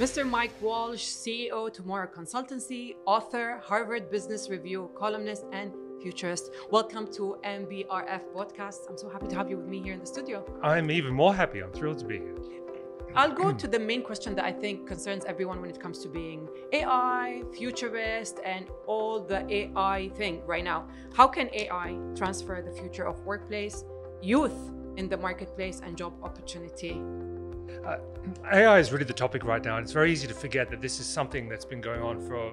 Mr. Mike Walsh, CEO, Tomorrow Consultancy, author, Harvard Business Review, columnist, and futurist. Welcome to MBRF Podcast. I'm so happy to have you with me here in the studio. I'm even more happy. I'm thrilled to be here. I'll go to the main question that I think concerns everyone when it comes to being AI, futurist, and all the AI thing right now. How can AI transfer the future of workplace, youth in the marketplace, and job opportunity? AI is really the topic right now, and it's very easy to forget that this is something that's been going on for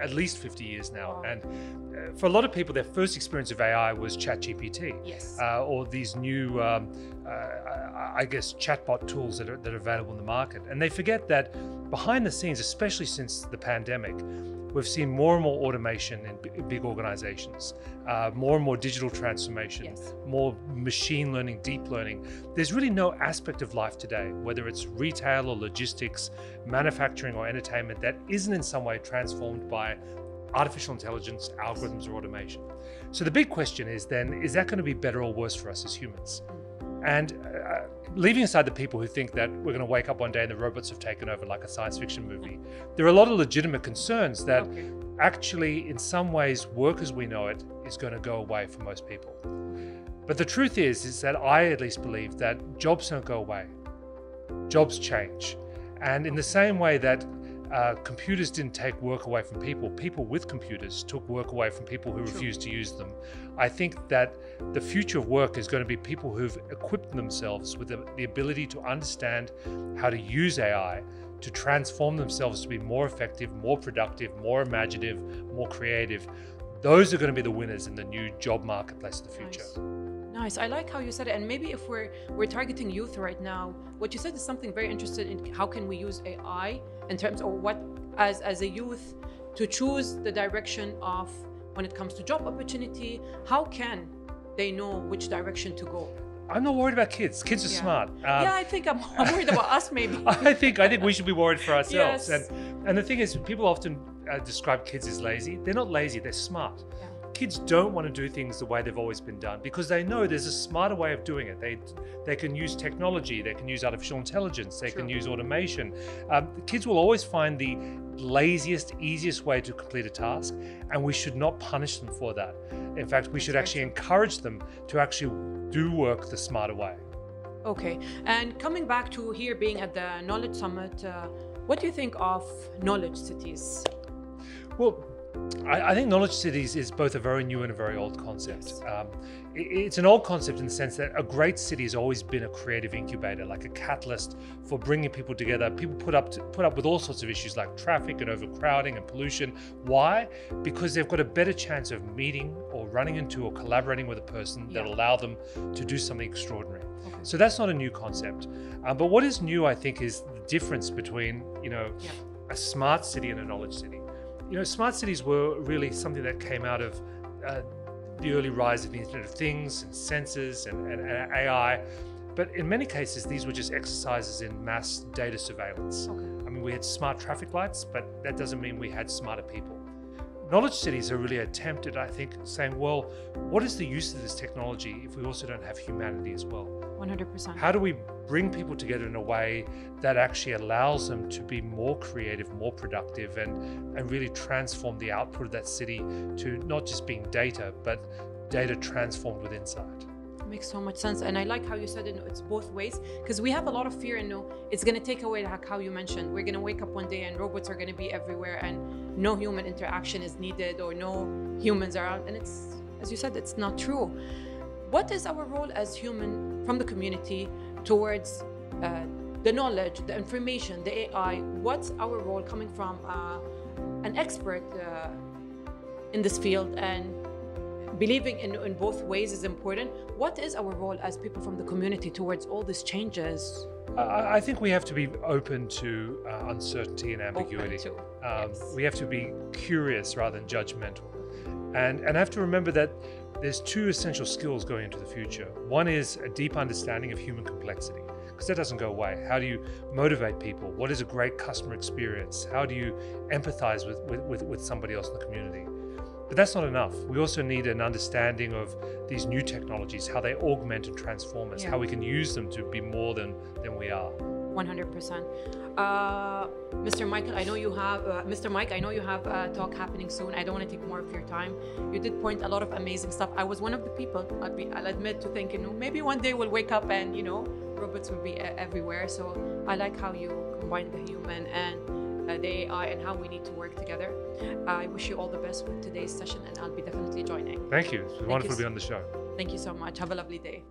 at least 50 years now. Oh. And for a lot of people, their first experience of AI was ChatGPT. Yes. Or these new, chatbot tools that are available in the market. And they forget that behind the scenes, especially since the pandemic, we've seen more and more automation in big organizations, more and more digital transformation, yes, more machine learning, deep learning. There's really no aspect of life today, whether it's retail or logistics, manufacturing or entertainment, that isn't in some way transformed by artificial intelligence, algorithms, or automation. So the big question is then, is that going to be better or worse for us as humans? And leaving aside the people who think that we're going to wake up one day and the robots have taken over like a science fiction movie, there are a lot of legitimate concerns that actually, in some ways, work as we know it is going to go away for most people. But the truth is that I at least believe that jobs don't go away. Jobs change. And in the same way that computers didn't take work away from people, people with computers took work away from people who refused to use them. I think that the future of work is going to be people who've equipped themselves with the ability to understand how to use AI to transform themselves to be more effective, more productive, more imaginative, more creative. Those are going to be the winners in the new job marketplace of the future. Nice. I like how you said it, and maybe if we're targeting youth right now, what you said is something very interesting in how can we use AI in terms of what, as a youth, to choose the direction of when it comes to job opportunity, how can they know which direction to go? I'm not worried about kids. Kids are smart. I think I'm worried about us maybe. I think we should be worried for ourselves. Yes. And the thing is, people often describe kids as lazy. They're not lazy, they're smart. Yeah. Kids don't want to do things the way they've always been done because they know there's a smarter way of doing it. They can use technology, they can use artificial intelligence, they can use automation. The kids will always find the laziest, easiest way to complete a task, and we should not punish them for that. In fact, we should actually encourage them to actually do work the smarter way. Okay, and coming back to here being at the Knowledge Summit, what do you think of knowledge cities? Well, I think knowledge cities is both a very new and a very old concept. Yes. It's an old concept in the sense that a great city has always been a creative incubator, like a catalyst for bringing people together. People put up with all sorts of issues like traffic and overcrowding and pollution. Why? Because they've got a better chance of meeting or running into or collaborating with a person that will allow them to do something extraordinary. Okay. So that's not a new concept. But what is new, I think, is the difference between a smart city and a knowledge city. You know, smart cities were really something that came out of the early rise of the Internet of Things and sensors and AI. But in many cases, these were just exercises in mass data surveillance. Okay. I mean, we had smart traffic lights, but that doesn't mean we had smarter people. Knowledge cities are really attempted, I think, saying, well, what is the use of this technology if we also don't have humanity as well? 100%. How do we bring people together in a way that actually allows them to be more creative, more productive, and really transform the output of that city to not just being data, but data transformed with insight? Makes so much sense, and I like how you said it, it's both ways, because we have a lot of fear and it's going to take away, like how you mentioned, we're going to wake up one day and robots are going to be everywhere and no human interaction is needed or no humans are out, and it's, as you said, it's not true. What is our role as human from the community towards the knowledge, the information, the AI? What's our role coming from an expert in this field? And believing in both ways is important. What is our role as people from the community towards all these changes? I think we have to be open to uncertainty and ambiguity. We have to be curious rather than judgmental. And I have to remember that there's two essential skills going into the future. One is a deep understanding of human complexity, because that doesn't go away. How do you motivate people? What is a great customer experience? How do you empathize with somebody else in the community? But that's not enough. We also need an understanding of these new technologies, how they augment and transform us, how we can use them to be more than we are. 100%. Mr. Mike, I know you have a talk happening soon. I don't want to take more of your time. You did point a lot of amazing stuff. I was one of the people, I'll admit, to thinking, you know, maybe one day we'll wake up and, you know, robots will be everywhere. So I like how you combine the human and the AI and how we need to work together. I wish you all the best with today's session, and I'll be definitely joining. Thank you. It's wonderful to be on the show. Thank you so much. Have a lovely day.